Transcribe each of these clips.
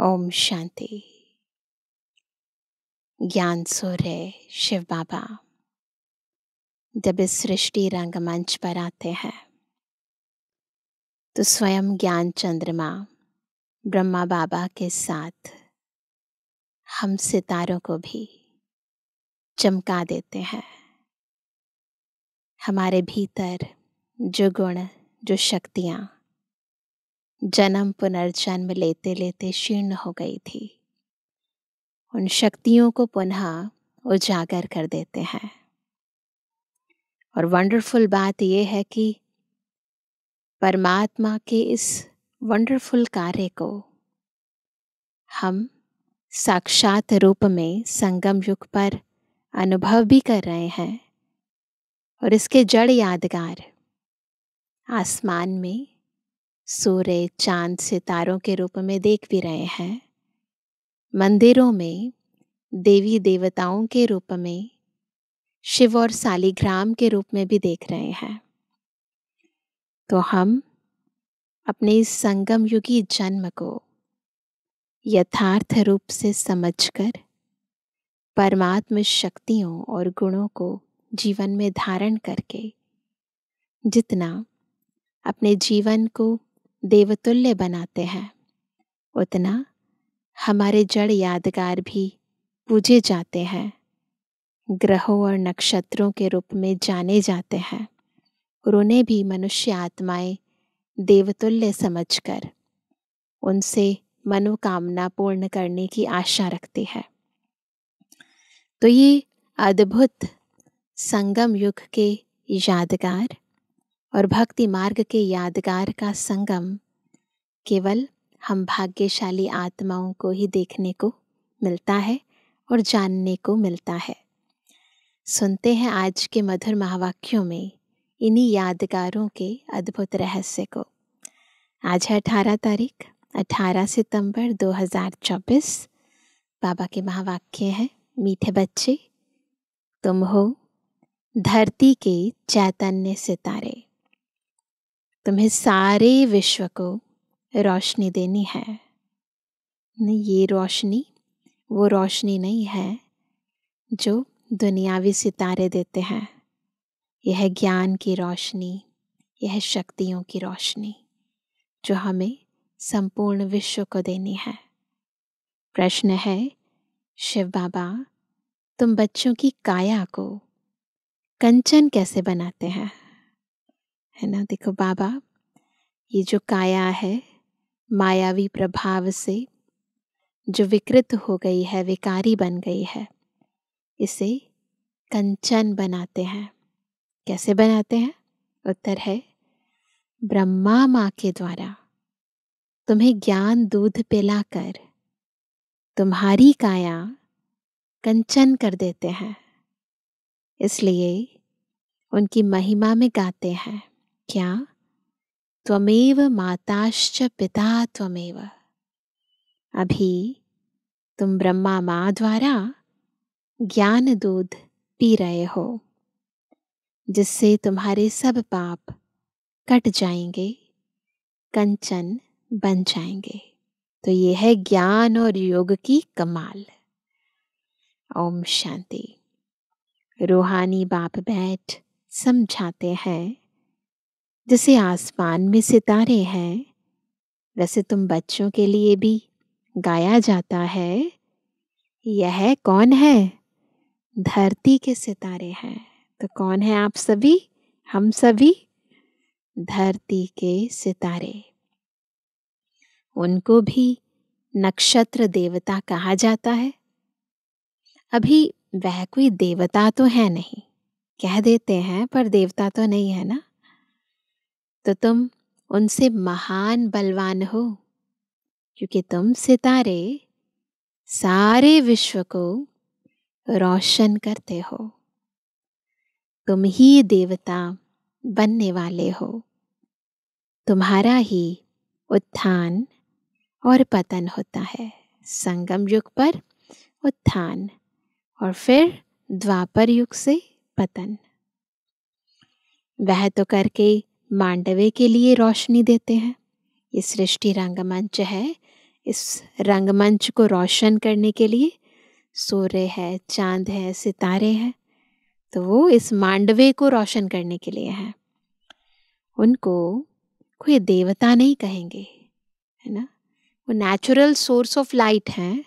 ओम शांति। ज्ञान सूर्य शिव बाबा जब इस सृष्टि रंगमंच पर आते हैं तो स्वयं ज्ञान चंद्रमा ब्रह्मा बाबा के साथ हम सितारों को भी चमका देते हैं। हमारे भीतर जो गुण, जो शक्तियाँ जन्म पुनर्जन्म लेते लेते क्षीर्ण हो गई थी, उन शक्तियों को पुनः उजागर कर देते हैं। और वंडरफुल बात यह है कि परमात्मा के इस वंडरफुल कार्य को हम साक्षात रूप में संगम युग पर अनुभव भी कर रहे हैं और इसके जड़ यादगार आसमान में सूर्य चांद सितारों के रूप में देख भी रहे हैं, मंदिरों में देवी देवताओं के रूप में, शिव और शालिग्राम के रूप में भी देख रहे हैं। तो हम अपने इस संगम युगी जन्म को यथार्थ रूप से समझकर परमात्म शक्तियों और गुणों को जीवन में धारण करके जितना अपने जीवन को देवतुल्य बनाते हैं, उतना हमारे जड़ यादगार भी पूजे जाते हैं, ग्रहों और नक्षत्रों के रूप में जाने जाते हैं और उन्हें भी मनुष्य आत्माएं देवतुल्य समझकर उनसे मनोकामना पूर्ण करने की आशा रखती है। तो ये अद्भुत संगम युग के यादगार और भक्ति मार्ग के यादगार का संगम केवल हम भाग्यशाली आत्माओं को ही देखने को मिलता है और जानने को मिलता है। सुनते हैं आज के मधुर महावाक्यों में इन्हीं यादगारों के अद्भुत रहस्य को। आज है 18 सितंबर 2024। बाबा के महावाक्य हैं, मीठे बच्चे तुम हो धरती के चैतन्य सितारे, तुम्हें सारे विश्व को रोशनी देनी है। ये रोशनी वो रोशनी नहीं है जो दुनियावी सितारे देते हैं, यह है ज्ञान की रोशनी, यह है शक्तियों की रोशनी जो हमें संपूर्ण विश्व को देनी है। प्रश्न है, शिव बाबा तुम बच्चों की काया को कंचन कैसे बनाते हैं? है ना, देखो बाबा ये जो काया है मायावी प्रभाव से जो विकृत हो गई है, विकारी बन गई है, इसे कंचन बनाते हैं। कैसे बनाते हैं? उत्तर है ब्रह्मा माँ के द्वारा तुम्हें ज्ञान दूध पिलाकर तुम्हारी काया कंचन कर देते हैं। इसलिए उनकी महिमा में गाते हैं क्या, त्वमेव माताश्च पिता त्वमेव। अभी तुम ब्रह्मा माँ द्वारा ज्ञान दूध पी रहे हो जिससे तुम्हारे सब पाप कट जाएंगे, कंचन बन जाएंगे। तो ये है ज्ञान और योग की कमाल। ओम शांति। रूहानी बाप बैठ समझाते हैं, जैसे आसमान में सितारे हैं वैसे तुम बच्चों के लिए भी गाया जाता है। यह कौन है? धरती के सितारे हैं। तो कौन है आप सभी? हम सभी धरती के सितारे। उनको भी नक्षत्र देवता कहा जाता है। अभी वह कोई देवता तो है नहीं, कह देते हैं पर देवता तो नहीं है ना। तो तुम उनसे महान बलवान हो क्योंकि तुम सितारे सारे विश्व को रोशन करते हो। तुम ही देवता बनने वाले हो, तुम्हारा ही उत्थान और पतन होता है। संगम युग पर उत्थान और फिर द्वापर युग से पतन। वह तो करके मांडवे के लिए रोशनी देते हैं। ये सृष्टि रंगमंच है, इस रंगमंच को रोशन करने के लिए सूर्य है, चांद है, सितारे हैं, तो वो इस मांडवे को रोशन करने के लिए है। उनको कोई देवता नहीं कहेंगे, है ना। वो नेचुरल सोर्स ऑफ लाइट हैं,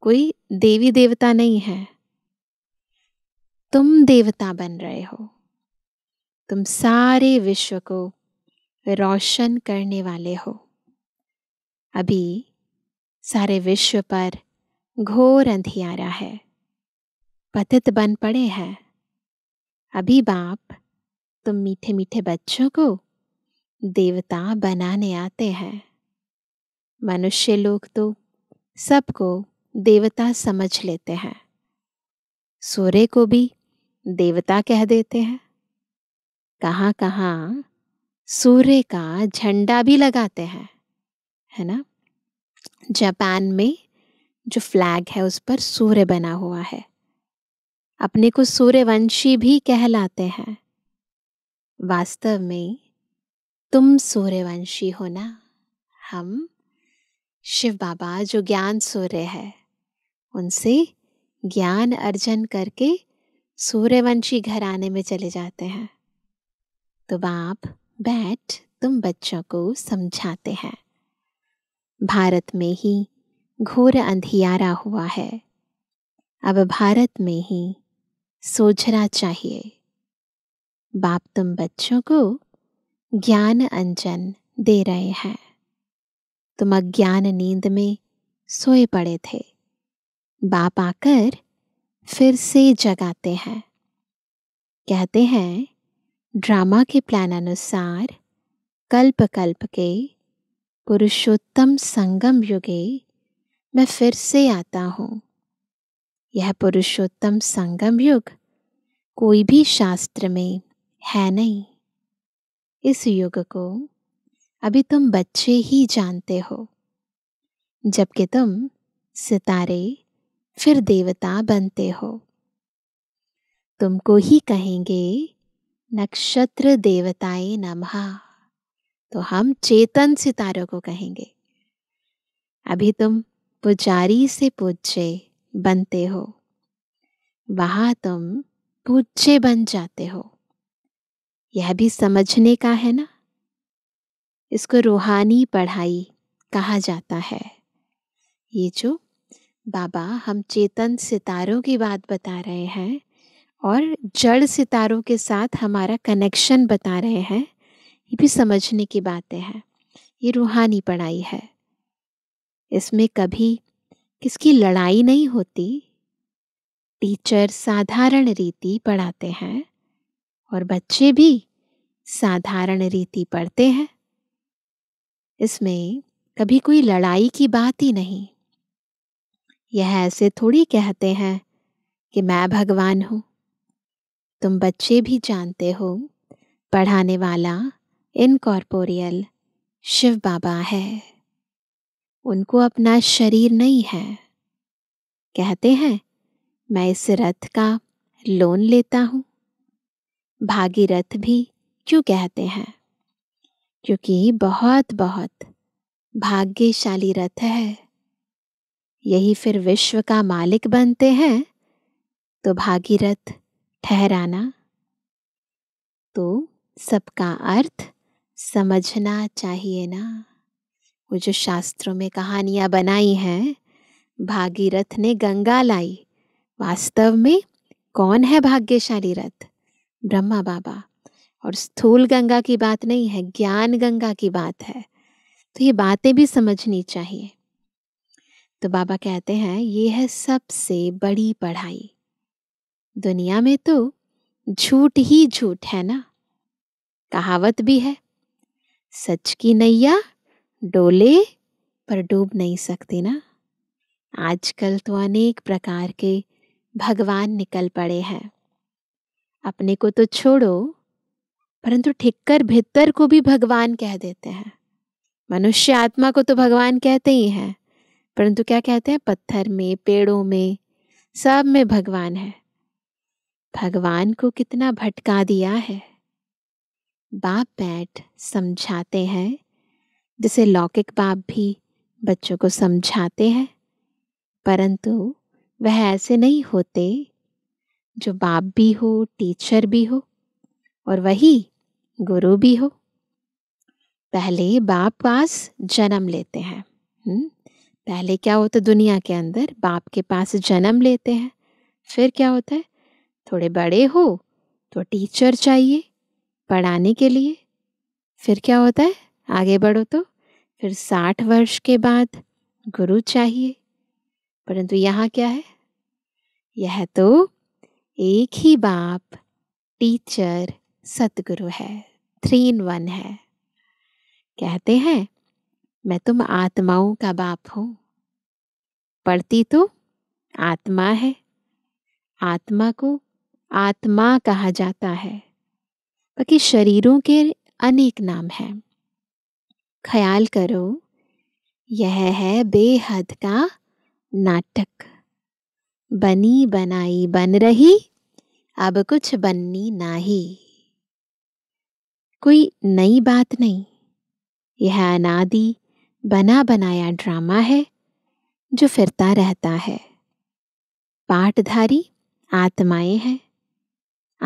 कोई देवी देवता नहीं है। तुम देवता बन रहे हो, तुम सारे विश्व को रोशन करने वाले हो। अभी सारे विश्व पर घोर अंधियारा है, पतित बन पड़े हैं। अभी बाप तुम मीठे मीठे बच्चों को देवता बनाने आते हैं। मनुष्य लोग तो सबको देवता समझ लेते हैं, सूर्य को भी देवता कह देते हैं। कहाँ कहाँ सूर्य का झंडा भी लगाते हैं, है ना। जापान में जो फ्लैग है उस पर सूर्य बना हुआ है। अपने को सूर्यवंशी भी कहलाते हैं। वास्तव में तुम सूर्यवंशी हो ना। हम शिव बाबा जो ज्ञान सूर्य है, उनसे ज्ञान अर्जन करके सूर्यवंशी घराने में चले जाते हैं। तो बाप बैठ तुम बच्चों को समझाते हैं। भारत में ही घोर अंधियारा हुआ है, अब भारत में ही सोचना चाहिए। बाप तुम बच्चों को ज्ञान अंजन दे रहे हैं। तुम अज्ञान नींद में सोए पड़े थे, बाप आकर फिर से जगाते हैं। कहते हैं ड्रामा के प्लान अनुसार कल्प कल्प के पुरुषोत्तम संगम युगे मैं फिर से आता हूँ। यह पुरुषोत्तम संगम युग कोई भी शास्त्र में है नहीं। इस युग को अभी तुम बच्चे ही जानते हो, जबकि तुम सितारे फिर देवता बनते हो। तुमको ही कहेंगे नक्षत्र देवताए नमः, तो हम चेतन सितारों को कहेंगे। अभी तुम पुजारी से पूज्य बनते हो, वहाँ तुम पूज्य बन जाते हो। यह भी समझने का है ना। इसको रूहानी पढ़ाई कहा जाता है। ये जो बाबा हम चेतन सितारों की बात बता रहे हैं और जड़ सितारों के साथ हमारा कनेक्शन बता रहे हैं, ये भी समझने की बातें हैं। ये रूहानी पढ़ाई है। इसमें कभी किसकी लड़ाई नहीं होती। टीचर साधारण रीति पढ़ाते हैं और बच्चे भी साधारण रीति पढ़ते हैं। इसमें कभी कोई लड़ाई की बात ही नहीं। यह ऐसे थोड़ी कहते हैं कि मैं भगवान हूँ। तुम बच्चे भी जानते हो पढ़ाने वाला इनकॉर्पोरियल शिव बाबा है। उनको अपना शरीर नहीं है। कहते हैं मैं इस रथ का लोन लेता हूँ। भागीरथ भी क्यों कहते हैं? क्योंकि बहुत बहुत भाग्यशाली रथ है। यही फिर विश्व का मालिक बनते हैं, तो भागीरथ ठहराना। तो सबका अर्थ समझना चाहिए ना। वो जो शास्त्रों में कहानियाँ बनाई हैं, भागीरथ ने गंगा लाई, वास्तव में कौन है भाग्यशाली रथ? ब्रह्मा बाबा। और स्थूल गंगा की बात नहीं है, ज्ञान गंगा की बात है। तो ये बातें भी समझनी चाहिए। तो बाबा कहते हैं ये है सबसे बड़ी पढ़ाई। दुनिया में तो झूठ ही झूठ है ना। कहावत भी है सच की नैया डोले पर डूब नहीं सकती ना। आजकल तो अनेक प्रकार के भगवान निकल पड़े हैं। अपने को तो छोड़ो, परंतु ठिक्कर भितर को भी भगवान कह देते हैं। मनुष्य आत्मा को तो भगवान कहते ही हैं, परंतु क्या कहते हैं? पत्थर में, पेड़ों में, सब में भगवान है। भगवान को कितना भटका दिया है। बाप बैठ समझाते हैं, जिसे लौकिक बाप भी बच्चों को समझाते हैं, परंतु वह ऐसे नहीं होते जो बाप भी हो, टीचर भी हो और वही गुरु भी हो। पहले बाप पास जन्म लेते हैं। पहले क्या होता है, दुनिया के अंदर बाप के पास जन्म लेते हैं। फिर क्या होता है, थोड़े बड़े हो तो टीचर चाहिए पढ़ाने के लिए। फिर क्या होता है, आगे बढ़ो तो फिर 60 वर्ष के बाद गुरु चाहिए। परंतु यहाँ क्या है, यह तो एक ही बाप, टीचर, सतगुरु है, 3 in 1 है। कहते हैं मैं तुम आत्माओं का बाप हूँ। पढ़ती तो आत्मा है, आत्मा को आत्मा कहा जाता है। बाकी शरीरों के अनेक नाम हैं। ख्याल करो, यह है बेहद का नाटक, बनी बनाई बन रही, अब कुछ बननी नाही। कोई नई बात नहीं, यह अनादि बना बनाया ड्रामा है जो फिरता रहता है। पाठधारी आत्माएं हैं।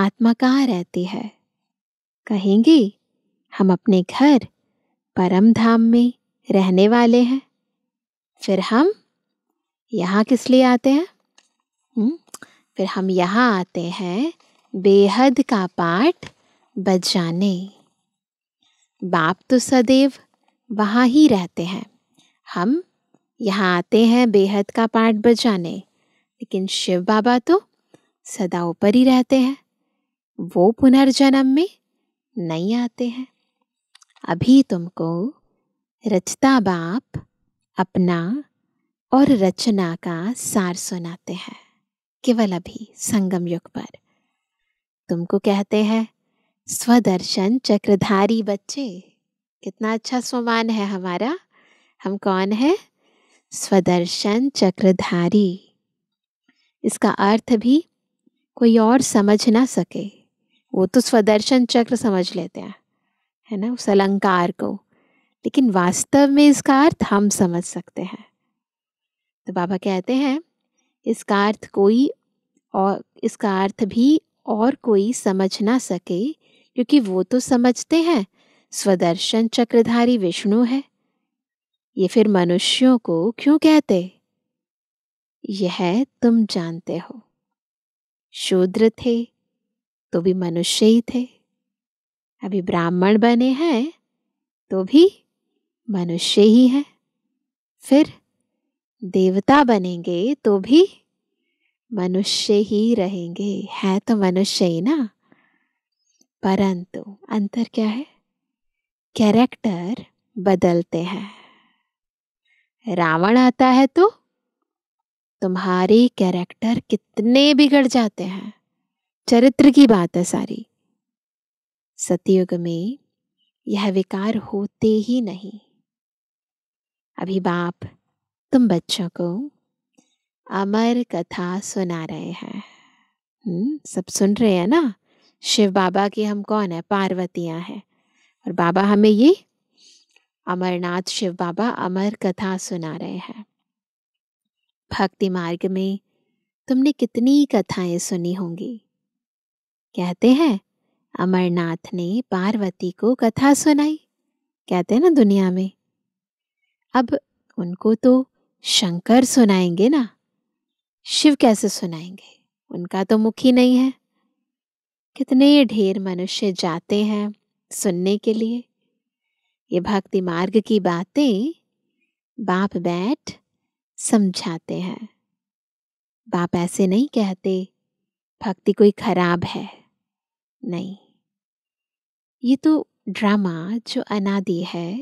आत्मा कहाँ रहती है? कहेंगे हम अपने घर परम धाम में रहने वाले हैं। फिर हम यहाँ किस लिए आते हैं? फिर हम यहाँ आते हैं बेहद का पाठ बजाने। बाप तो सदैव वहाँ ही रहते हैं, हम यहाँ आते हैं बेहद का पाठ बजाने। लेकिन शिव बाबा तो सदा ऊपर ही रहते हैं, वो पुनर्जन्म में नहीं आते हैं। अभी तुमको रचता बाप अपना और रचना का सार सुनाते हैं, केवल अभी संगम युग पर। तुमको कहते हैं स्वदर्शन चक्रधारी बच्चे। कितना अच्छा स्वमान है हमारा, हम कौन है? स्वदर्शन चक्रधारी। इसका अर्थ भी कोई और समझ ना सके, वो तो स्वदर्शन चक्र समझ लेते हैं, है ना, उस अलंकार को। लेकिन वास्तव में इसका अर्थ हम समझ सकते हैं। तो बाबा कहते हैं इसका अर्थ कोई और, इसका अर्थ भी और कोई समझ ना सके, क्योंकि वो तो समझते हैं स्वदर्शन चक्रधारी विष्णु है। ये फिर मनुष्यों को क्यों कहते? यह तुम जानते हो। शूद्र थे तो भी मनुष्य ही थे, अभी ब्राह्मण बने हैं तो भी मनुष्य ही हैं, फिर देवता बनेंगे तो भी मनुष्य ही रहेंगे। है तो मनुष्य ही ना, परंतु अंतर क्या है, कैरेक्टर बदलते हैं। रावण आता है तो तुम्हारे कैरेक्टर कितने बिगड़ जाते हैं। चरित्र की बात है सारी। सतयुग में यह विकार होते ही नहीं। अभी बाप तुम बच्चों को अमर कथा सुना रहे हैं। सब सुन रहे हैं ना, शिव बाबा की हम कौन है? पार्वतियाँ हैं। और बाबा हमें ये अमरनाथ शिव बाबा अमर कथा सुना रहे हैं। भक्ति मार्ग में तुमने कितनी कथाएं सुनी होंगी। कहते हैं अमरनाथ ने पार्वती को कथा सुनाई, कहते हैं ना दुनिया में। अब उनको तो शंकर सुनाएंगे ना, शिव कैसे सुनाएंगे? उनका तो मुख ही नहीं है। कितने ढेर मनुष्य जाते हैं सुनने के लिए। ये भक्ति मार्ग की बातें बाप बैठ समझाते हैं। बाप ऐसे नहीं कहते भक्ति कोई खराब है, नहीं। ये तो ड्रामा जो अनादि है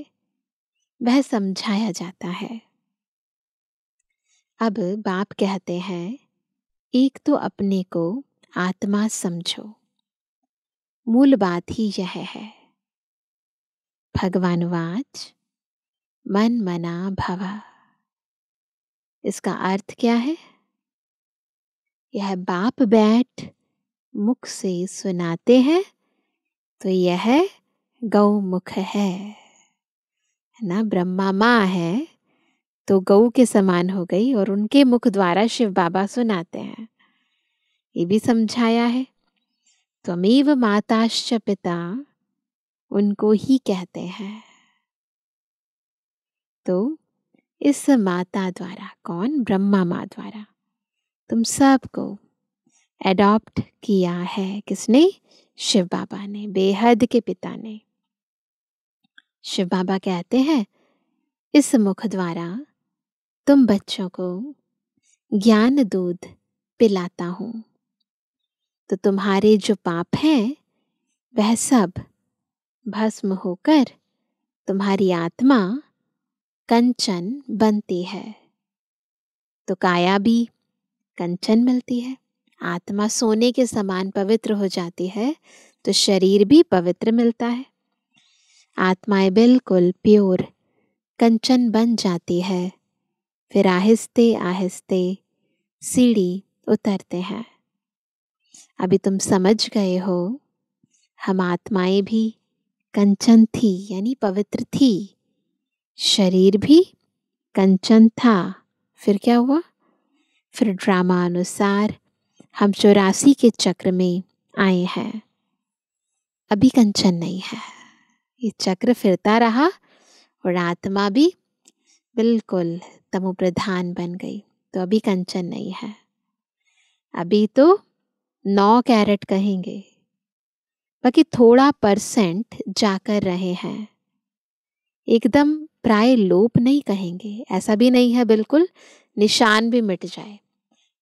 वह समझाया जाता है। अब बाप कहते हैं एक तो अपने को आत्मा समझो। मूल बात ही यह है, भगवानुवाच मन मना भवा। इसका अर्थ क्या है? यह बाप बैठ मुख से सुनाते हैं तो यह गौमुख है ना, ब्रह्मा माँ है तो गऊ के समान हो गई और उनके मुख द्वारा शिव बाबा सुनाते हैं। ये भी समझाया है त्वमेव माताश्च पिता, उनको ही कहते हैं। तो इस माता द्वारा, कौन? ब्रह्मा माँ द्वारा तुम सबको एडॉप्ट किया है। किसने? शिव बाबा ने, बेहद के पिता ने। शिव बाबा कहते हैं इस मुख द्वारा तुम बच्चों को ज्ञान दूध पिलाता हूँ, तो तुम्हारे जो पाप हैं वह सब भस्म होकर तुम्हारी आत्मा कंचन बनती है। तो काया भी कंचन मिलती है, आत्मा सोने के समान पवित्र हो जाती है, तो शरीर भी पवित्र मिलता है। आत्माएं बिल्कुल प्योर कंचन बन जाती है, फिर आहिस्ते आहिस्ते सीढ़ी उतरते हैं। अभी तुम समझ गए हो हम आत्माएं भी कंचन थी, यानी पवित्र थी, शरीर भी कंचन था। फिर क्या हुआ? फिर ड्रामा अनुसार हम 84 के चक्र में आए हैं। अभी कंचन नहीं है, ये चक्र फिरता रहा और आत्मा भी बिल्कुल तमोप्रधान बन गई, तो अभी कंचन नहीं है। अभी तो 9 कैरेट कहेंगे, बाकी थोड़ा परसेंट जाकर रहे हैं, एकदम प्राय लोप नहीं कहेंगे। ऐसा भी नहीं है बिल्कुल निशान भी मिट जाए,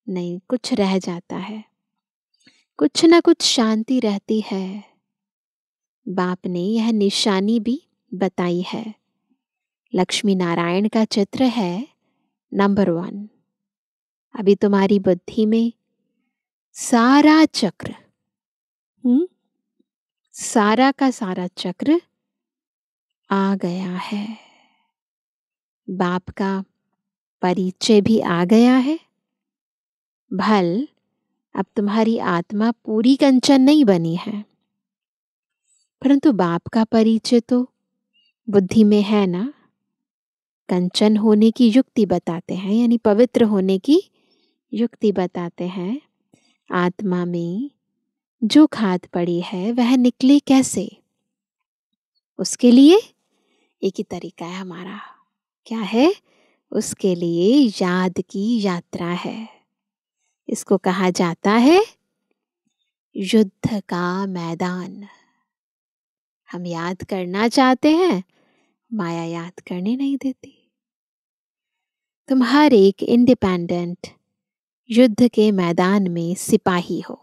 नहीं, कुछ रह जाता है, कुछ ना कुछ शांति रहती है। बाप ने यह निशानी भी बताई है। लक्ष्मी नारायण का चित्र है नंबर 1। अभी तुम्हारी बुद्धि में सारा चक्र, सारा का सारा चक्र आ गया है, बाप का परिचय भी आ गया है। भल अब तुम्हारी आत्मा पूरी कंचन नहीं बनी है, परंतु बाप का परिचय तो बुद्धि में है ना। कंचन होने की युक्ति बताते हैं, यानी पवित्र होने की युक्ति बताते हैं। आत्मा में जो खाद पड़ी है वह निकले कैसे, उसके लिए एक ही तरीका है हमारा। क्या है? उसके लिए याद की यात्रा है। इसको कहा जाता है युद्ध का मैदान। हम याद करना चाहते हैं, माया याद करने नहीं देती। तुम हर एक इंडिपेंडेंट युद्ध के मैदान में सिपाही हो।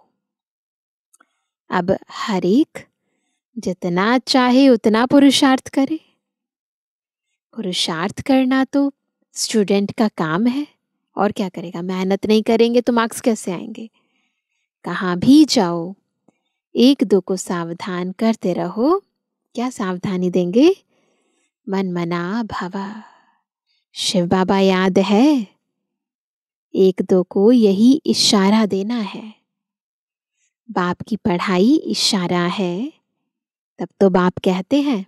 अब हर एक जितना चाहे उतना पुरुषार्थ करे। पुरुषार्थ करना तो स्टूडेंट का काम है, और क्या करेगा? मेहनत नहीं करेंगे तो मार्क्स कैसे आएंगे? कहाँ भी जाओ एक दो को सावधान करते रहो। क्या सावधानी देंगे? मनमना भवा। शिव बाबा याद है, एक दो को यही इशारा देना है। बाप की पढ़ाई इशारा है, तब तो बाप कहते हैं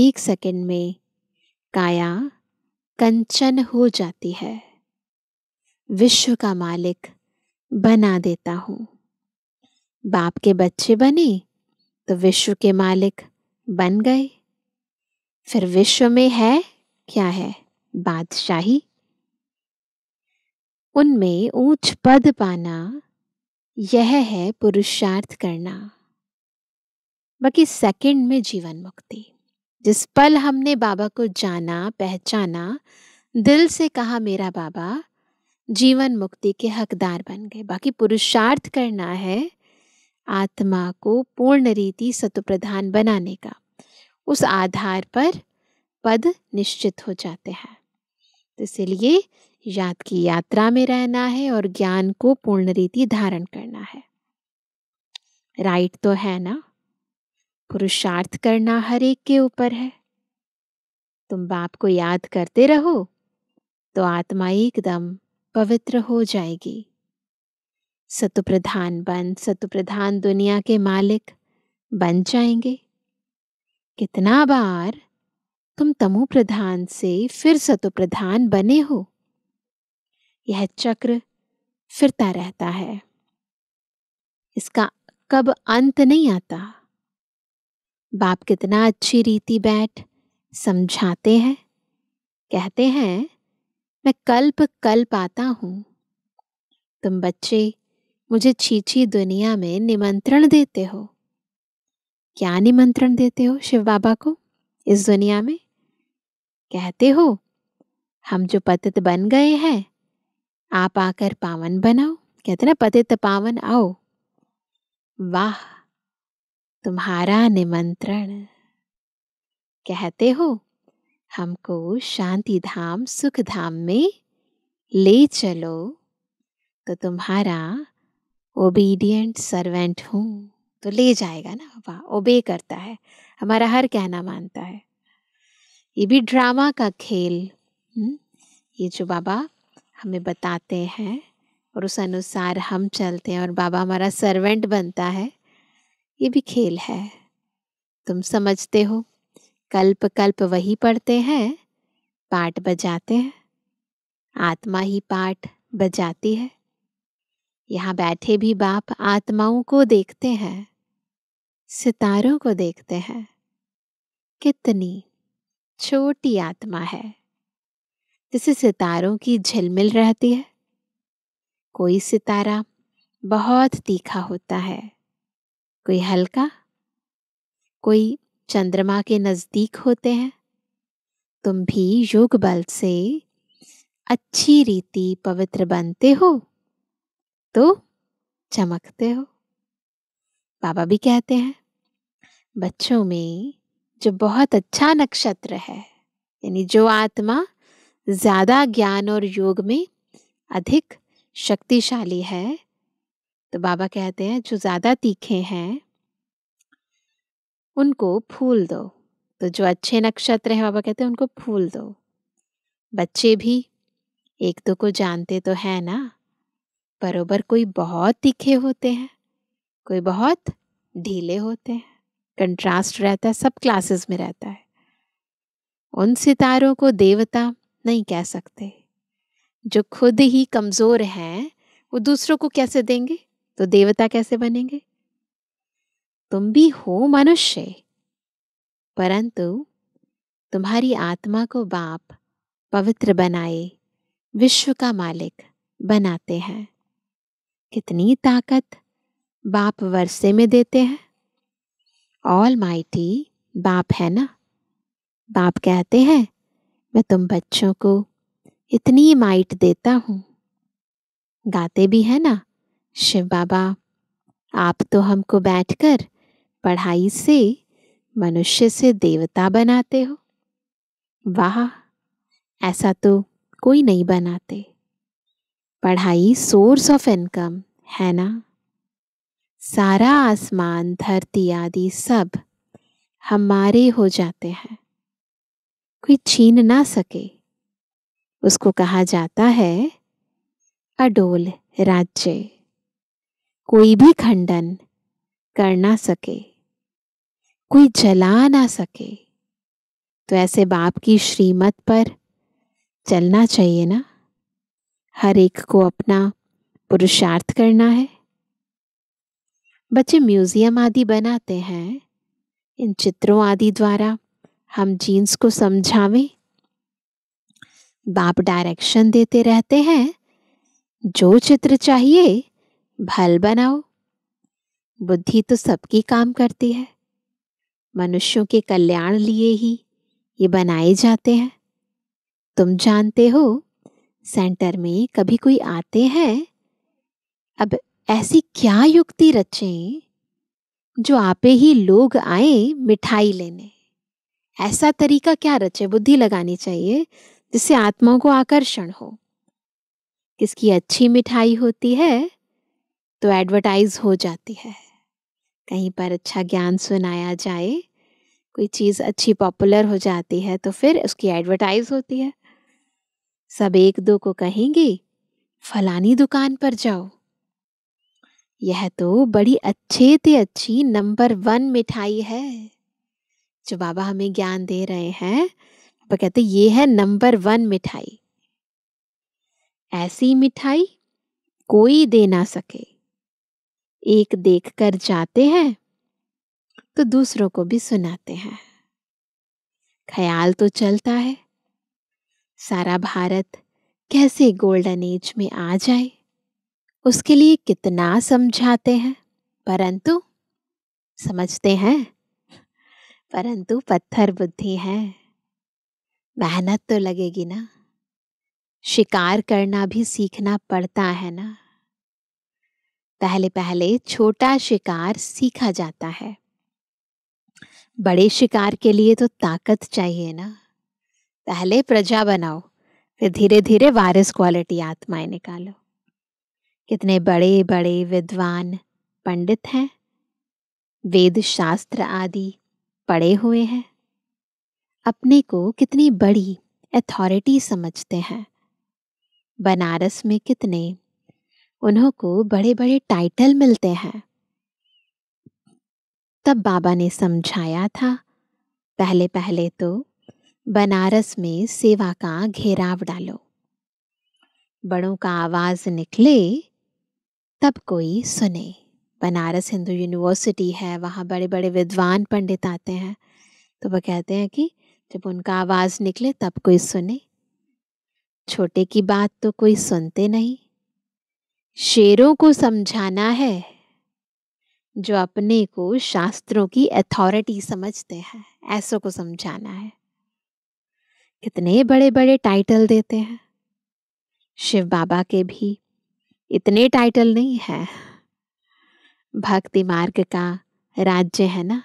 1 सेकंड में काया कंचन हो जाती है, विश्व का मालिक बना देता हूँ। बाप के बच्चे बने तो विश्व के मालिक बन गए। फिर विश्व में है क्या है? बादशाही। उनमें ऊंच पद पाना यह है पुरुषार्थ करना। बाकी सेकंड में जीवन मुक्ति। जिस पल हमने बाबा को जाना, पहचाना, दिल से कहा मेरा बाबा, जीवन मुक्ति के हकदार बन गए। बाकी पुरुषार्थ करना है आत्मा को पूर्ण रीति सतप्रधान बनाने का। उस आधार पर पद निश्चित हो जाते हैं। इसलिए याद की यात्रा में रहना है और ज्ञान को पूर्ण रीति धारण करना है। राइट तो है ना? पुरुषार्थ करना हर एक के ऊपर है। तुम बाप को याद करते रहो तो आत्मा एकदम पवित्र हो जाएगी। सतप्रधान बन, सतप्रधान दुनिया के मालिक बन जाएंगे। कितना बार तुम तमो प्रधान से फिर सतो प्रधान बने हो। यह चक्र फिरता रहता है, इसका कब अंत नहीं आता। बाप कितना अच्छी रीति बैठ समझाते हैं, कहते हैं मैं कल्प कल्प आता हूँ। तुम बच्चे मुझे छीछी दुनिया में निमंत्रण देते हो। क्या निमंत्रण देते हो शिव बाबा को इस दुनिया में? कहते हो हम जो पतित बन गए हैं आप आकर पावन बनाओ। कहते ना पतित पावन आओ। वाह तुम्हारा निमंत्रण। कहते हो हमको शांति धाम सुख धाम में ले चलो, तो तुम्हारा ओबीडियंट सर्वेंट हूँ तो ले जाएगा ना। वाह ओबे करता है, हमारा हर कहना मानता है। ये भी ड्रामा का खेल, ये जो बाबा हमें बताते हैं और उस अनुसार हम चलते हैं और बाबा हमारा सर्वेंट बनता है, ये भी खेल है। तुम समझते हो कल्प कल्प वही पढ़ते हैं, पाठ बजाते हैं, आत्मा ही पाठ बजाती है। यहाँ बैठे भी बाप आत्माओं को देखते हैं, सितारों को देखते हैं। कितनी छोटी आत्मा है जिसे सितारों की झिलमिल रहती है। कोई सितारा बहुत तीखा होता है, कोई हल्का, कोई चंद्रमा के नज़दीक होते हैं। तुम भी योग बल से अच्छी रीति पवित्र बनते हो तो चमकते हो। बाबा भी कहते हैं बच्चों में जो बहुत अच्छा नक्षत्र है, यानी जो आत्मा ज़्यादा ज्ञान और योग में अधिक शक्तिशाली है, तो बाबा कहते हैं जो ज़्यादा तीखे हैं उनको फूल दो। तो जो अच्छे नक्षत्र हैं बाबा कहते हैं उनको फूल दो। बच्चे भी एक दो को जानते तो हैं ना, बरोबर कोई बहुत तीखे होते हैं, कोई बहुत ढीले होते हैं, कंट्रास्ट रहता है, सब क्लासेस में रहता है। उन सितारों को देवता नहीं कह सकते जो खुद ही कमज़ोर हैं, वो दूसरों को कैसे देंगे, तो देवता कैसे बनेंगे। तुम भी हो मनुष्य, परंतु तुम्हारी आत्मा को बाप पवित्र बनाए विश्व का मालिक बनाते हैं। कितनी ताकत बाप वर्षे में देते हैं। ऑलमाइटी बाप है ना। बाप कहते हैं मैं तुम बच्चों को इतनी माइट देता हूँ। गाते भी है ना शिव बाबा, आप तो हमको बैठकर पढ़ाई से मनुष्य से देवता बनाते हो। वाह ऐसा तो कोई नहीं बनाते। पढ़ाई सोर्स ऑफ इनकम है ना। सारा आसमान धरती आदि सब हमारे हो जाते हैं, कोई छीन ना सके। उसको कहा जाता है अडोल राज्य। कोई भी खंडन कर ना सके, कोई जला ना सके। तो ऐसे बाप की श्रीमत पर चलना चाहिए ना। हर एक को अपना पुरुषार्थ करना है। बच्चे म्यूजियम आदि बनाते हैं, इन चित्रों आदि द्वारा हम जीन्स को समझावें। बाप डायरेक्शन देते रहते हैं, जो चित्र चाहिए भल बनाओ। बुद्धि तो सबकी काम करती है, मनुष्यों के कल्याण लिए ही ये बनाए जाते हैं। तुम जानते हो सेंटर में कभी कोई आते हैं, अब ऐसी क्या युक्ति रचें जो आपे ही लोग आए मिठाई लेने। ऐसा तरीका क्या रचे, बुद्धि लगानी चाहिए जिससे आत्माओं को आकर्षण हो। किसकी अच्छी मिठाई होती है तो एडवर्टाइज हो जाती है। कहीं पर अच्छा ज्ञान सुनाया जाए, कोई चीज़ अच्छी पॉपुलर हो जाती है तो फिर उसकी एडवर्टाइज होती है। सब एक दो को कहेंगे फलानी दुकान पर जाओ, यह तो बड़ी अच्छे ते अच्छी नंबर 1 मिठाई है, जो बाबा हमें ज्ञान दे रहे हैं, बाबा कहते हैं ये है नंबर 1 मिठाई, ऐसी मिठाई कोई दे ना सके। एक देखकर जाते हैं तो दूसरों को भी सुनाते हैं। ख्याल तो चलता है सारा भारत कैसे गोल्डन एज में आ जाए, उसके लिए कितना समझाते हैं, परंतु समझते हैं परंतु पत्थर बुद्धि है। मेहनत तो लगेगी ना, शिकार करना भी सीखना पड़ता है ना। पहले पहले छोटा शिकार सीखा जाता है, बड़े शिकार के लिए तो ताकत चाहिए ना। पहले प्रजा बनाओ, फिर धीरे धीरे वारिस क्वालिटी आत्माएं निकालो। कितने बड़े बड़े विद्वान पंडित हैं, वेद शास्त्र आदि पढ़े हुए हैं, अपने को कितनी बड़ी अथॉरिटी समझते हैं। बनारस में कितने उन्हों को बड़े बड़े टाइटल मिलते हैं। तब बाबा ने समझाया था, पहले पहले तो बनारस में सेवा का घेराव डालो, बड़ों का आवाज़ निकले तब कोई सुने। बनारस हिंदू यूनिवर्सिटी है, वहाँ बड़े बड़े विद्वान पंडित आते हैं, तो वह कहते हैं कि जब उनका आवाज़ निकले तब कोई सुने। छोटे की बात तो कोई सुनते नहीं। शेरों को समझाना है जो अपने को शास्त्रों की अथॉरिटी समझते हैं, ऐसों को समझाना है। कितने बड़े बड़े टाइटल देते हैं। शिव बाबा के भी इतने टाइटल नहीं है। भक्ति मार्ग का राज्य है ना,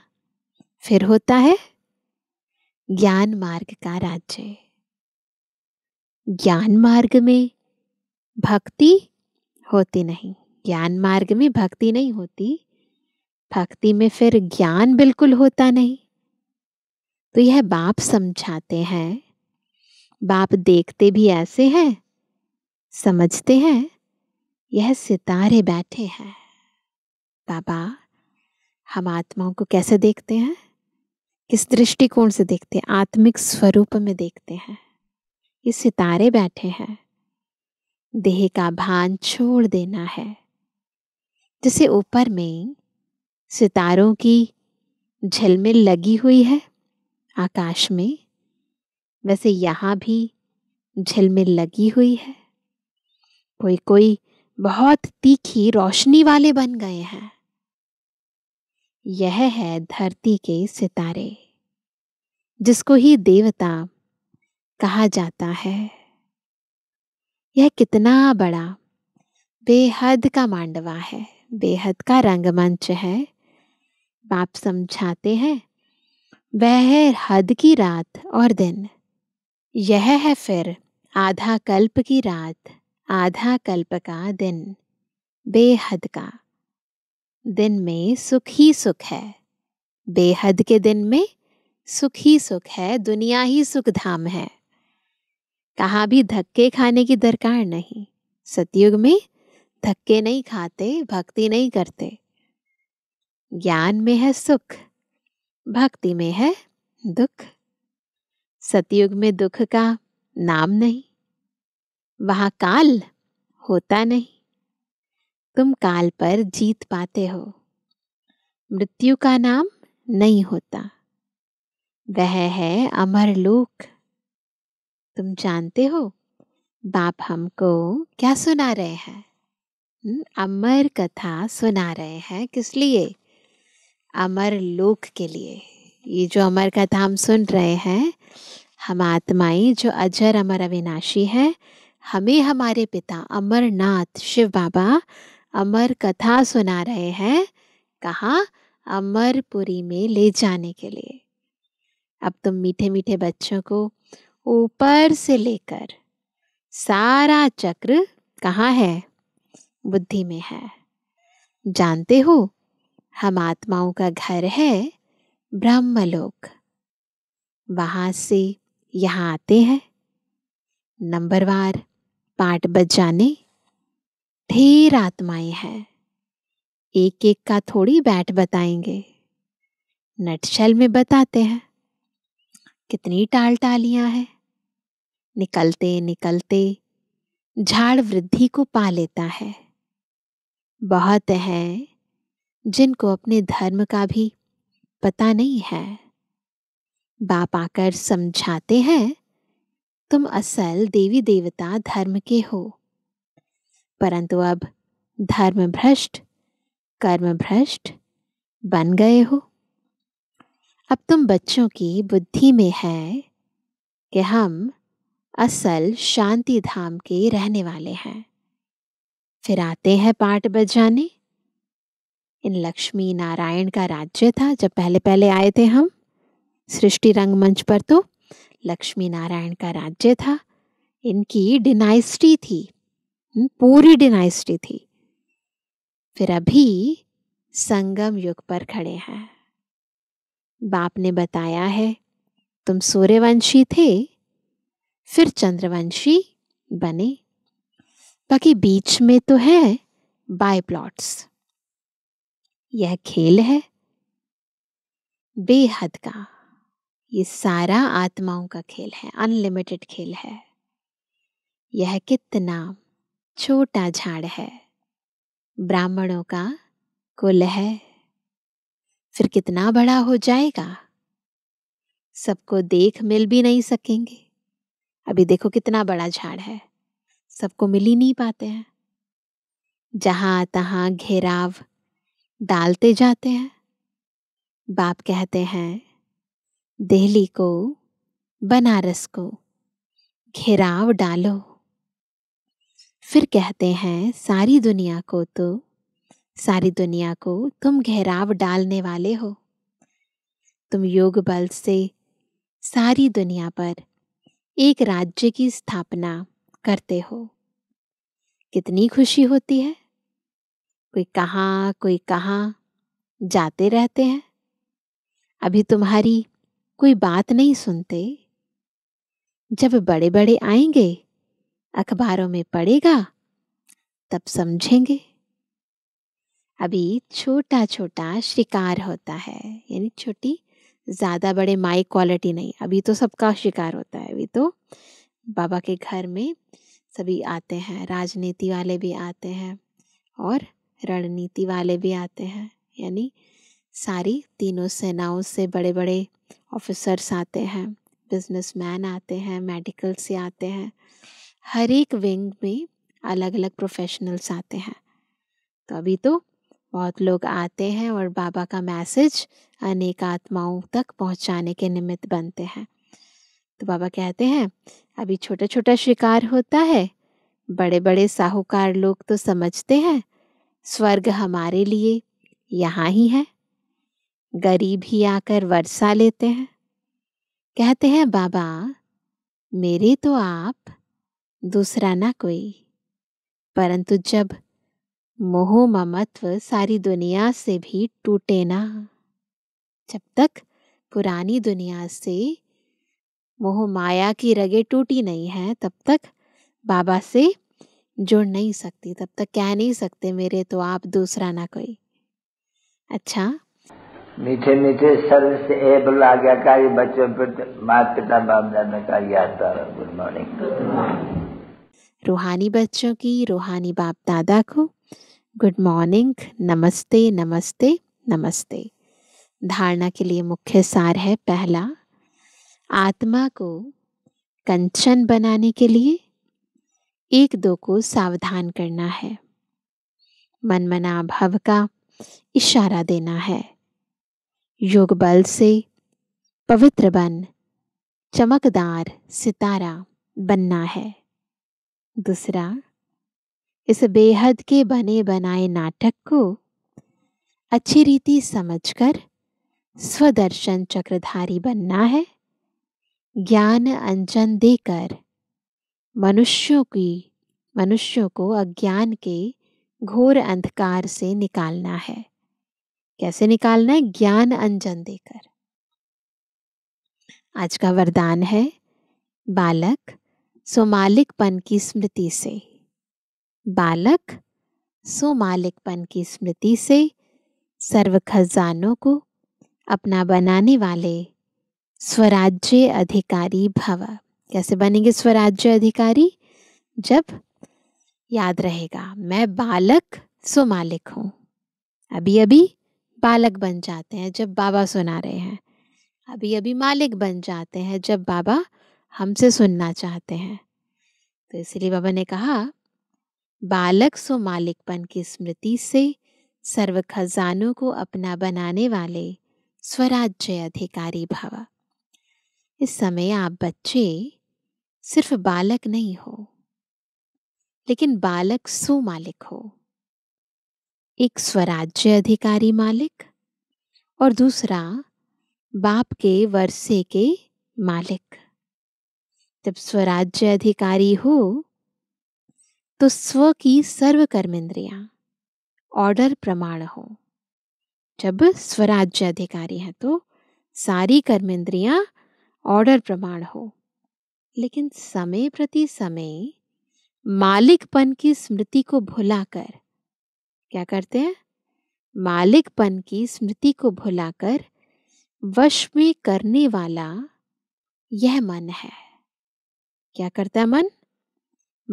फिर होता है ज्ञान मार्ग का राज्य। ज्ञान मार्ग में भक्ति होती नहीं, ज्ञान मार्ग में भक्ति नहीं होती, भक्ति में फिर ज्ञान बिल्कुल होता नहीं। तो यह बाप समझाते हैं। बाप देखते भी ऐसे हैं, समझते हैं, यह सितारे बैठे हैं। बाबा हम आत्माओं को कैसे देखते हैं, किस दृष्टिकोण से देखते हैं, आत्मिक स्वरूप में देखते हैं। ये सितारे बैठे हैं। देह का भान छोड़ देना है, जैसे ऊपर में सितारों की झिलमिल लगी हुई है आकाश में, वैसे यहाँ भी झिलमिल लगी हुई है। कोई कोई बहुत तीखी रोशनी वाले बन गए हैं। यह है धरती के सितारे, जिसको ही देवता कहा जाता है। यह कितना बड़ा बेहद का मांडवा है, बेहद का रंगमंच है। बाप समझाते हैं वह हद की रात और दिन, यह है फिर आधा कल्प की रात, आधा कल्प का दिन। बेहद का दिन में सुख ही सुख है, बेहद के दिन में सुख ही सुख है, दुनिया ही सुख धाम है। कहाँ भी धक्के खाने की दरकार नहीं। सतयुग में धक्के नहीं खाते, भक्ति नहीं करते। ज्ञान में है सुख, भक्ति में है दुख। सतयुग में दुख का नाम नहीं, वहाँ काल होता नहीं। तुम काल पर जीत पाते हो। मृत्यु का नाम नहीं होता, वह है अमर लोक। तुम जानते हो बाप हमको क्या सुना रहे हैं? अमर कथा सुना रहे हैं। किस लिए? अमर लोक के लिए। ये जो अमर कथा हम सुन रहे हैं, हम आत्माएं जो अजर अमर अविनाशी है, हमें हमारे पिता अमरनाथ शिव बाबा अमर कथा सुना रहे हैं। कहाँ? अमरपुरी में ले जाने के लिए। अब तुम मीठे मीठे बच्चों को ऊपर से लेकर सारा चक्र कहाँ है? बुद्धि में है। जानते हो हम आत्माओं का घर है ब्रह्मलोक। वहाँ से यहाँ आते हैं नंबरवार पाठ बजाने। ढेर आत्माएं हैं, एक एक का थोड़ी बैठ बताएंगे, नटशल में बताते हैं। कितनी टाल टालियां हैं। निकलते निकलते झाड़ वृद्धि को पा लेता है। बहुत हैं जिनको अपने धर्म का भी पता नहीं है। बाप आकर समझाते हैं, तुम असल देवी देवता धर्म के हो, परंतु अब धर्म भ्रष्ट कर्म भ्रष्ट बन गए हो। अब तुम बच्चों की बुद्धि में है कि हम असल शांति धाम के रहने वाले हैं। फिर आते हैं पाठ बजाने। इन लक्ष्मी नारायण का राज्य था जब पहले पहले आए थे हम सृष्टि रंगमंच पर, तो लक्ष्मी नारायण का राज्य था। इनकी डिनाइस्टी थी, पूरी डिनाइस्टी थी। फिर अभी संगम युग पर खड़े हैं। बाप ने बताया है, तुम सूर्यवंशी थे, फिर चंद्रवंशी बने, बाकी बीच में तो है बाय प्लॉट्स। यह खेल है बेहद का। ये सारा आत्माओं का खेल है, अनलिमिटेड खेल है। यह कितना छोटा झाड़ है, ब्राह्मणों का कुल है, फिर कितना बड़ा हो जाएगा। सबको देख मिल भी नहीं सकेंगे। अभी देखो कितना बड़ा झाड़ है, सबको मिल ही नहीं पाते हैं। जहाँ तहाँ घेराव डालते जाते हैं। बाप कहते हैं, दिल्ली को, बनारस को घेराव डालो। फिर कहते हैं, सारी दुनिया को तुम घेराव डालने वाले हो। तुम योग बल से सारी दुनिया पर एक राज्य की स्थापना करते हो। कितनी खुशी होती है। कोई कहाँ जाते रहते हैं। अभी तुम्हारी कोई बात नहीं सुनते। जब बड़े बड़े आएंगे, अखबारों में पड़ेगा, तब समझेंगे। अभी छोटा छोटा शिकार होता है, यानी छोटी, ज़्यादा बड़े माइक क्वालिटी नहीं। अभी तो सबका शिकार होता है। अभी तो बाबा के घर में सभी आते हैं, राजनीति वाले भी आते हैं और रणनीति वाले भी आते हैं, यानी सारी तीनों सेनाओं से बड़े बड़े ऑफिसर्स आते हैं, बिजनेसमैन आते हैं, मेडिकल से आते हैं। हर एक विंग में अलग अलग प्रोफेशनल्स आते हैं। तो अभी तो बहुत लोग आते हैं और बाबा का मैसेज अनेक आत्माओं तक पहुंचाने के निमित्त बनते हैं। तो बाबा कहते हैं, अभी छोटा छोटा शिकार होता है। बड़े बड़े साहूकार लोग तो समझते हैं स्वर्ग हमारे लिए यहाँ ही है। गरीब ही आकर वर्षा लेते हैं। कहते हैं, बाबा मेरे तो आप, दूसरा ना कोई। परंतु जब मोह ममत्व सारी दुनिया से भी टूटे ना, जब तक पुरानी दुनिया से मोह माया की रगे टूटी नहीं है, तब तक बाबा से जुड़ नहीं सकती। तब तक कह नहीं सकते मेरे तो आप, दूसरा ना कोई। अच्छा, मीठे मीठे सर्व से ए बोला आज्ञाकारी बच्चों पर माता पिता मामला में कार्यता। गुड मॉर्निंग रूहानी बच्चों की, रूहानी बाप दादा को गुड मॉर्निंग, नमस्ते नमस्ते नमस्ते। धारणा के लिए मुख्य सार है, पहला, आत्मा को कंचन बनाने के लिए एक दो को सावधान करना है, मनमना भाव का इशारा देना है, योग बल से पवित्र बन चमकदार सितारा बनना है। दूसरा, इस बेहद के बने बनाए नाटक को अच्छी रीति समझकर स्वदर्शन चक्रधारी बनना है, ज्ञान अंजन देकर मनुष्यों को अज्ञान के घोर अंधकार से निकालना है। कैसे निकालना है? ज्ञान अंजन देकर। आज का वरदान है, बालक सोमालिकपन की स्मृति से, बालक सोमालिकपन की स्मृति से सर्व खजानों को अपना बनाने वाले स्वराज्य अधिकारी भव। कैसे बनेंगे स्वराज्य अधिकारी? जब याद रहेगा मैं बालक सो मालिक हूँ। अभी अभी बालक बन जाते हैं जब बाबा सुना रहे हैं, अभी अभी मालिक बन जाते हैं जब बाबा हमसे सुनना चाहते हैं। तो इसलिए बाबा ने कहा बालक सो मालिकपन की स्मृति से सर्व खजानों को अपना बनाने वाले स्वराज्य अधिकारी भव। इस समय आप बच्चे सिर्फ बालक नहीं हो, लेकिन बालक सो मालिक हो। एक स्वराज्य अधिकारी मालिक और दूसरा बाप के वर्से के मालिक। जब स्वराज्य अधिकारी हो तो स्व की सर्व कर्मेंद्रियां ऑर्डर प्रमाण हो। जब स्वराज्य अधिकारी है तो सारी कर्मेंद्रियां ऑर्डर प्रमाण हो, लेकिन समय प्रति समय मालिकपन की स्मृति को भुलाकर क्या करते हैं? मालिकपन की स्मृति को भुलाकर वश में करने वाला यह मन है। क्या करता है मन?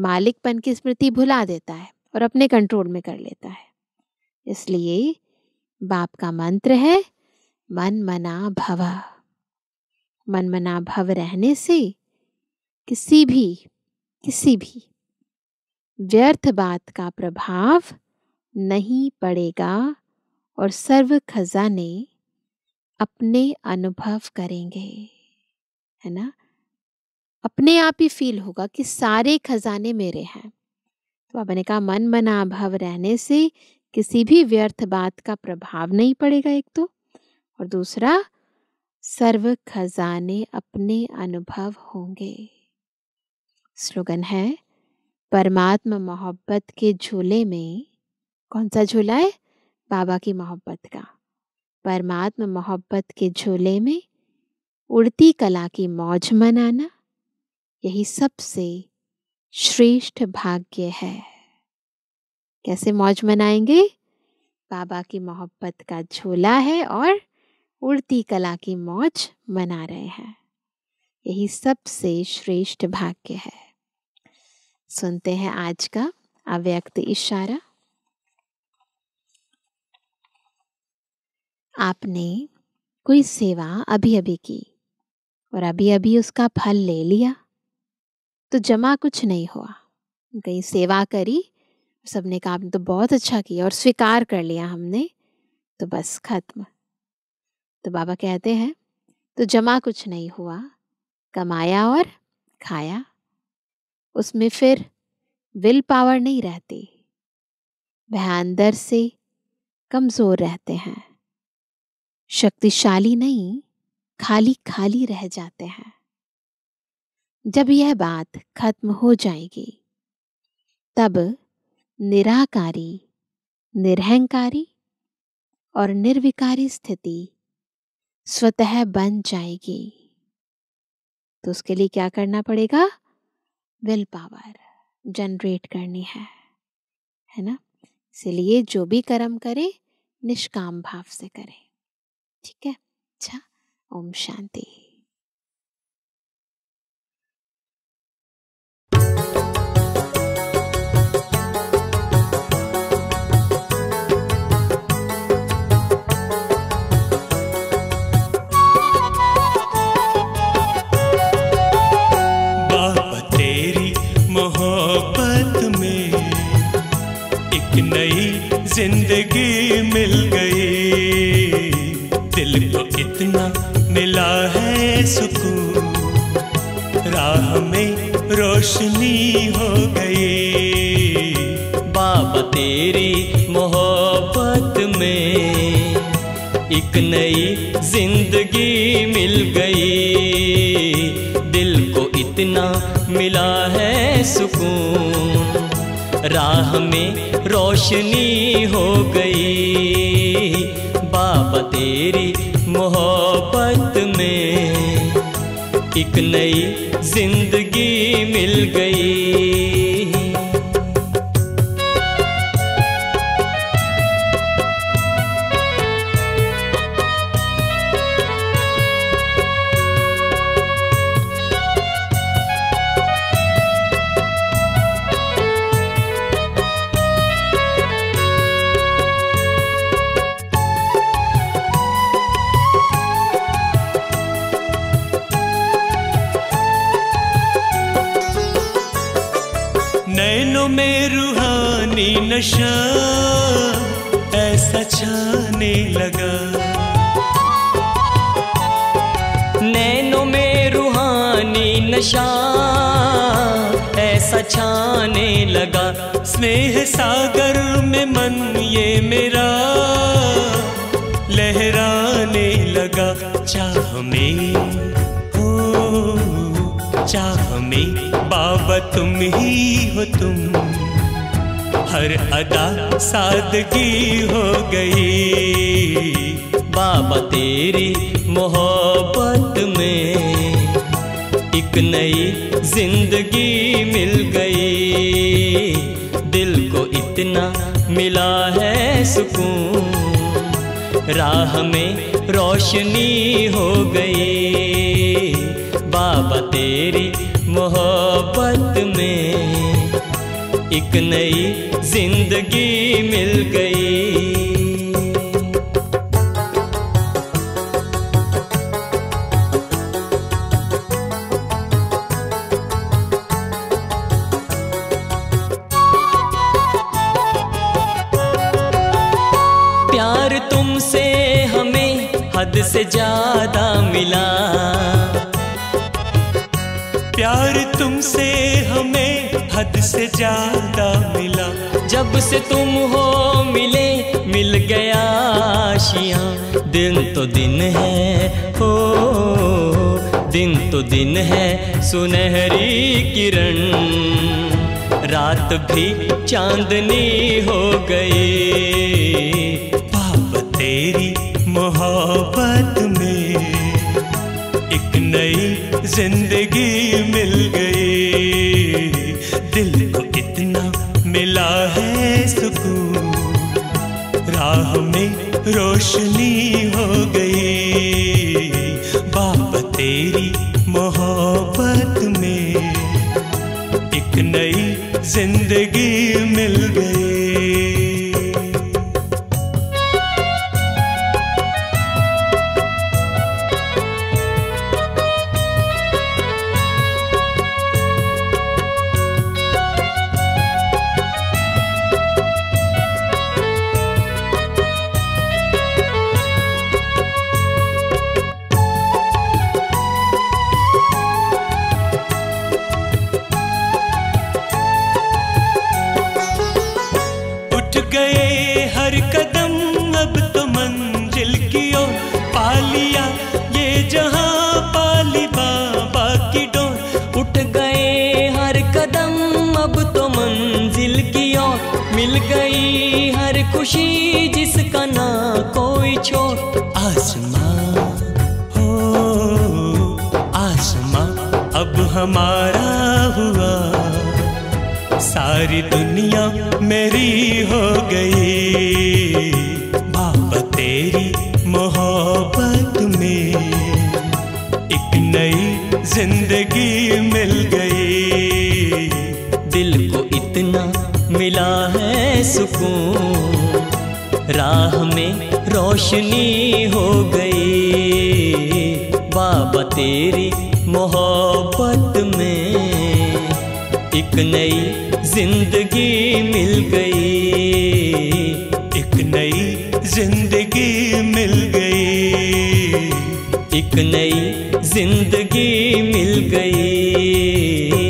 मालिकपन की स्मृति भुला देता है और अपने कंट्रोल में कर लेता है। इसलिए बाप का मंत्र है मन मना भव। मन मना भव रहने से किसी भी व्यर्थ बात का प्रभाव नहीं पड़ेगा और सर्व खजाने अपने अनुभव करेंगे, है ना? अपने आप ही फील होगा कि सारे खजाने मेरे हैं। तो बाबा ने कहा मन मना भव रहने से किसी भी व्यर्थ बात का प्रभाव नहीं पड़ेगा, एक तो, और दूसरा सर्व खजाने अपने अनुभव होंगे। स्लोगन है परमात्मा मोहब्बत के झूले में। कौन सा झूला है? बाबा की मोहब्बत का। परमात्मा मोहब्बत के झूले में उड़ती कला की मौज मनाना यही सबसे श्रेष्ठ भाग्य है। कैसे मौज मनाएंगे? बाबा की मोहब्बत का झूला है और उड़ती कला की मौज मना रहे हैं, यही सबसे श्रेष्ठ भाग्य है। सुनते हैं आज का अव्यक्त इशारा। आपने कोई सेवा अभी अभी की और अभी अभी उसका फल ले लिया तो जमा कुछ नहीं हुआ। कहीं सेवा करी, सबने कहा आपने तो बहुत अच्छा किया और स्वीकार कर लिया हमने, तो बस खत्म। तो बाबा कहते हैं तो जमा कुछ नहीं हुआ, कमाया और खाया, उसमें फिर विल पावर नहीं रहती, वह अंदर से कमज़ोर रहते हैं, शक्तिशाली नहीं, खाली खाली रह जाते हैं। जब यह बात खत्म हो जाएगी तब निराकारी, निरहंकारी और निर्विकारी स्थिति स्वतः बन जाएगी। तो उसके लिए क्या करना पड़ेगा? विल पावर जनरेट करनी है ना? इसलिए जो भी कर्म करे निष्काम भाव से करे। ठीक है? अच्छा, ओम शांति। जिंदगी मिल गई, दिल को इतना मिला है सुकून, राह में रोशनी हो गई। बाबा तेरी मोहब्बत में एक नई जिंदगी मिल गई, दिल को इतना मिला है सुकून, राह में रोशनी हो गई। बाबा तेरी मोहब्बत में एक नई जिंदगी मिल गई। नैनों में रूहानी नशा ऐसा छाने लगा, नैनों में रूहानी नशा ऐसा छाने लगा। स्नेह सागर में मन ये मेरा लहराने लगा। चाह में हो चाह में बाबा तुम ही हो तुम, हर अदा सादगी हो गई। बाबा तेरी मोहब्बत में एक नई जिंदगी मिल गई। दिल को इतना मिला है सुकून, राह में रोशनी हो गई। बाबा तेरी मोहब्बत में एक नई जिंदगी मिल गई। प्यार तुमसे हमें हद से ज्यादा मिला, प्यार तुमसे हमें हद से ज्यादा मिला। जब से तुम हो मिले मिल गया आशियाँ, दिन तो दिन है हो दिन तो दिन है। सुनहरी किरण रात भी चांदनी हो गई। बाबा तेरी मोहब्बत में एक नई जिंदगी मिल गई। दिल को इतना मिला है सुकून, राह में रोशनी हो गई। बाबा तेरी मोहब्बत में एक नई जिंदगी मिल गई। मिल गई हर खुशी जिसका ना कोई छोड़। आसमां हो आसमां अब हमारा हुआ, सारी दुनिया मेरी हो गई। बाबा तेरी मोहब्बत में एक नई जिंदगी मिल गई। दिल को इतना मिला है सुकून, राह में रोशनी हो गई। बाबा तेरी मोहब्बत में एक नई जिंदगी मिल गई। एक नई जिंदगी मिल गई। एक नई जिंदगी मिल गई।